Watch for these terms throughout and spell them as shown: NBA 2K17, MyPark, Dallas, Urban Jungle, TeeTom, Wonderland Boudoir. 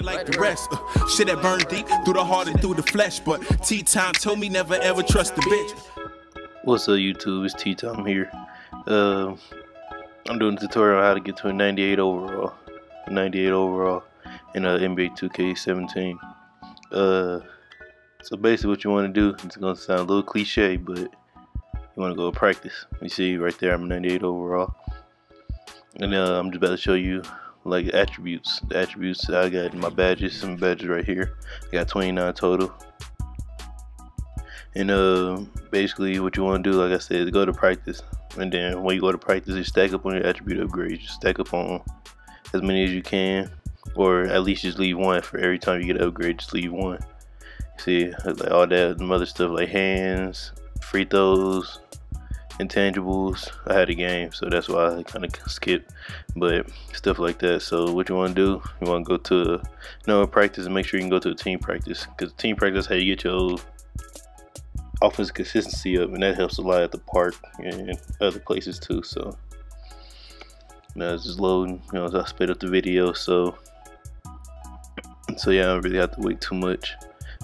Like the rest, shit that burned deep through the heart and through the flesh. But TeeTom told me never ever trust the bitch. What's up, YouTube? It's TeeTom here. I'm doing a tutorial on how to get to a 98 overall, in NBA 2K17. So basically, what you want to do, it's gonna sound a little cliche, but you want to go practice. You see right there, I'm 98 overall, and I'm just about to show you. Like attributes, the attributes that I got in my badges, some badges right here. I got 29 total. And basically, what you want to do, like I said, is go to practice. And then when you go to practice, you stack up on your attribute upgrades. You stack up on as many as you can, or at least just leave one for every time you get an upgrade. Just leave one. See, like all that other stuff like hands, free throws, intangibles. I had a game, so that's why I kind of skipped, but stuff like that. So what you want to do, you want to go to another practice and make sure you can go to a team practice, because team practice is how you get your offense consistency up, and that helps a lot at the park and other places too. So now it's just loading, you know, as I sped up the video. So yeah, I don't really have to wait too much,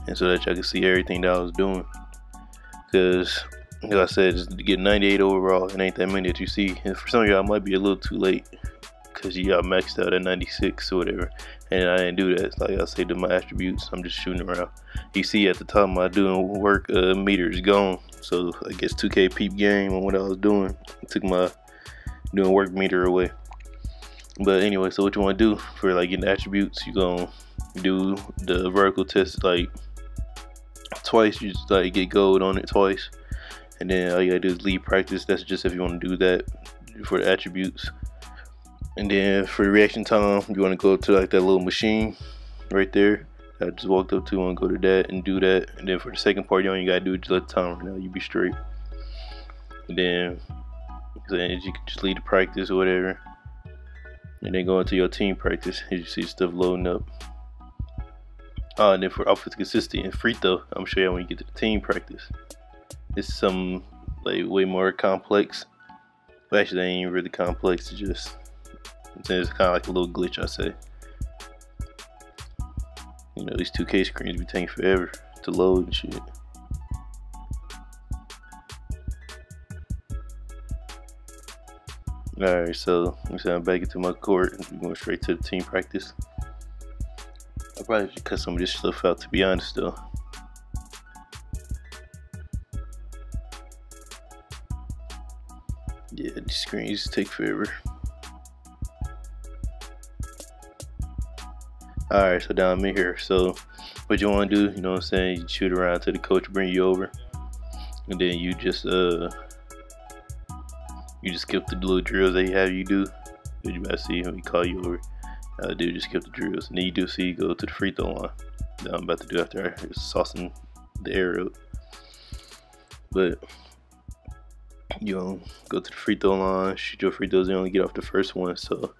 and so that y'all can see everything that I was doing, because like I said, just to get 98 overall, it ain't that many that you see. And for some of y'all, it might be a little too late, because y'all maxed out at 96 or whatever. And I didn't do that. It's like I say, to my attributes, I'm just shooting around. You see at the top of my doing work, meters gone. So I guess 2K peep game on what I was doing. I took my doing work meter away. But anyway, so what you want to do for like getting attributes, you gonna do the vertical test like twice. You just like get gold on it twice. And then all you gotta do is lead practice. That's just if you want to do that for the attributes. And then for the reaction time, you want to go to like that little machine right there that I just walked up to. You want to go to that and do that. And then for the second part, you only gotta do it, just let the time run out, you be straight. And then you can just lead the practice or whatever. And then go into your team practice. You see stuff loading up. Oh, and then for offense consistency and free throw, I'm gonna show you when you get to the team practice. It's some like way more complex. Well, actually, they ain't really complex. It's just it's kind of like a little glitch, I say. You know, these 2K screens be taking forever to load and shit. All right, so I'm back into my court. I'm going straight to the team practice. I probably should cut some of this stuff out, to be honest, though. Yeah, these screens take forever. Alright, so down I'm in here. So what you want to do, you know what I'm saying, you shoot around till the coach bring you over. And then you just skip the little drills they have you do. You about to see when we call you over. Dude, just skip the drills. And then you do see you go to the free throw line. That I'm about to do after I saucing the air up. But you know, go to the free throw line, shoot your free throws. You only get off the first one, so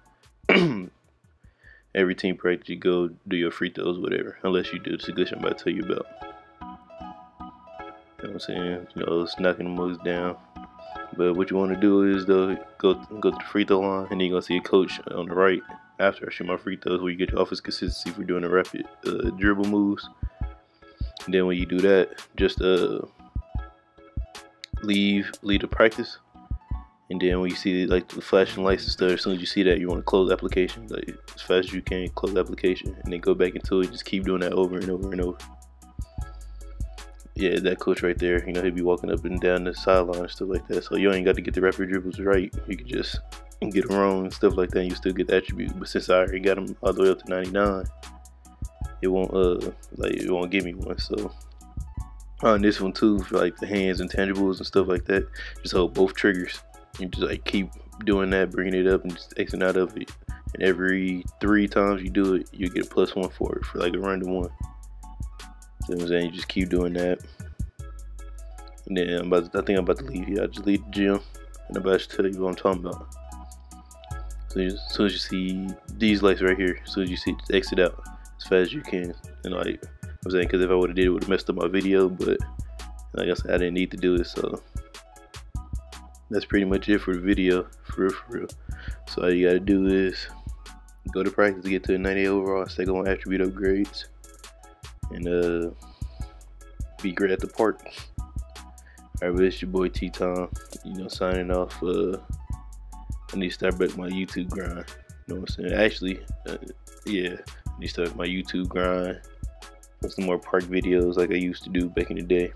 every team practice you go do your free throws, whatever. Unless you do the glitch I'm about to tell you about. You know what I'm saying? You know, it's knocking the mugs down. But what you want to do is though, go to the free throw line, and then you're gonna see a coach on the right after I shoot my free throws, where you get your offense consistency for doing the rapid dribble moves. And then when you do that, just leave the practice. And then when you see like the flashing lights and stuff, as soon as you see that, you want to close the application, like as fast as you can, close the application, and then go back into it. Just keep doing that over and over and over. Yeah, that coach right there, you know, he'll be walking up and down the sideline and stuff like that, so you ain't got to get the rapid dribbles right. You can just get them wrong and stuff like that, and you still get the attribute. But since I already got them all the way up to 99, it won't give me one. So on this one too, for like the hands and intangibles and stuff like that, just hold both triggers and just like keep doing that, bringing it up and just Xing out of it. And every 3 times you do it, you get +1 for it, for like a random one. So I'm saying, you just keep doing that. And then I think I'm about to leave here. I just leave the gym, and I'm about to tell you what I'm talking about. So as soon as you see these lights right here, as soon as you see, just exit out as fast as you can. And like I'm saying, because if I would have did it, would have messed up my video. But like I said, I didn't need to do it, so that's pretty much it for the video, for real. So all you gotta do is go to practice to get to a 98 overall, stay on attribute upgrades, and be great at the park. Alright, but it's your boy TeeTom, you know, signing off. I need to start back my YouTube grind. You know what I'm saying? Actually, yeah, I need to start my YouTube grind with some more park videos like I used to do back in the day.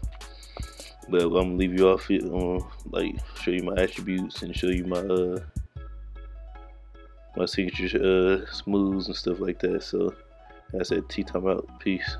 But I'm gonna leave you off it on, like, show you my attributes and show you my my signature smooths and stuff like that. So that's it. TeeTom out. Peace.